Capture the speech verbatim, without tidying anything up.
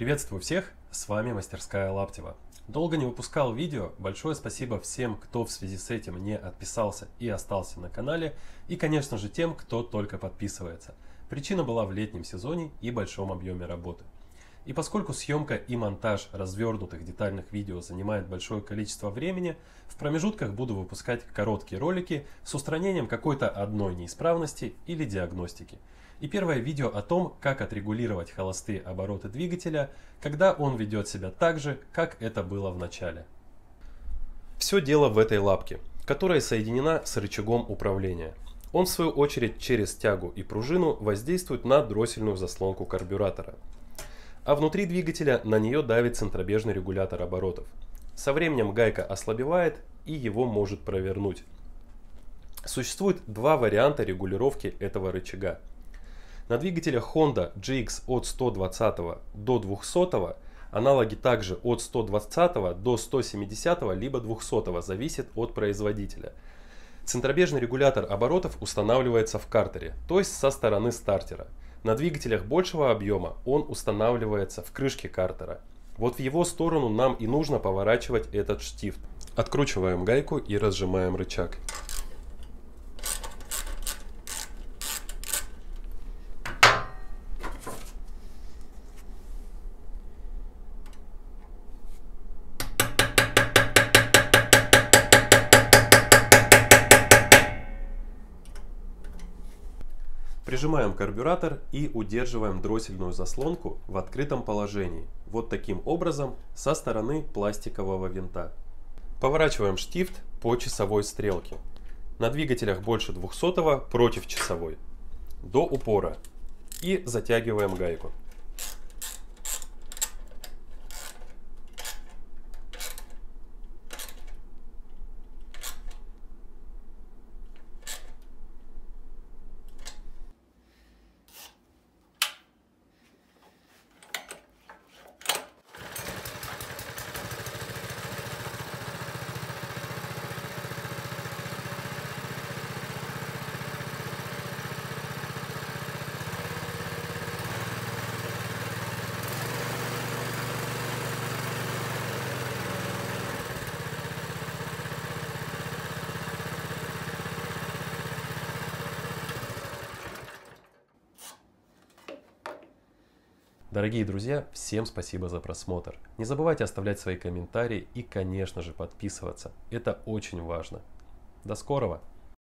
Приветствую всех, с вами мастерская Лаптева. Долго не выпускал видео, большое спасибо всем, кто в связи с этим не отписался и остался на канале, и конечно же тем, кто только подписывается. Причина была в летнем сезоне и большом объеме работы. И поскольку съемка и монтаж развернутых детальных видео занимает большое количество времени, в промежутках буду выпускать короткие ролики с устранением какой-то одной неисправности или диагностики. И первое видео о том, как отрегулировать холостые обороты двигателя, когда он ведет себя так же, как это было в начале. Все дело в этой лапке, которая соединена с рычагом управления. Он в свою очередь через тягу и пружину воздействует на дроссельную заслонку карбюратора. А внутри двигателя на нее давит центробежный регулятор оборотов. Со временем гайка ослабевает и его может провернуть. Существует два варианта регулировки этого рычага. На двигателях Honda джи икс от ста двадцати до двухсот, аналоги также от ста двадцати до ста семидесяти либо двухсот, зависит от производителя. Центробежный регулятор оборотов устанавливается в картере, то есть со стороны стартера. На двигателях большего объема он устанавливается в крышке картера. Вот в его сторону нам и нужно поворачивать этот штифт. Откручиваем гайку и разжимаем рычаг. Прижимаем карбюратор и удерживаем дроссельную заслонку в открытом положении, вот таким образом, со стороны пластикового винта. Поворачиваем штифт по часовой стрелке. На двигателях больше двухсот против часовой. До упора. И затягиваем гайку. Дорогие друзья, всем спасибо за просмотр. Не забывайте оставлять свои комментарии и, конечно же, подписываться. Это очень важно. До скорого!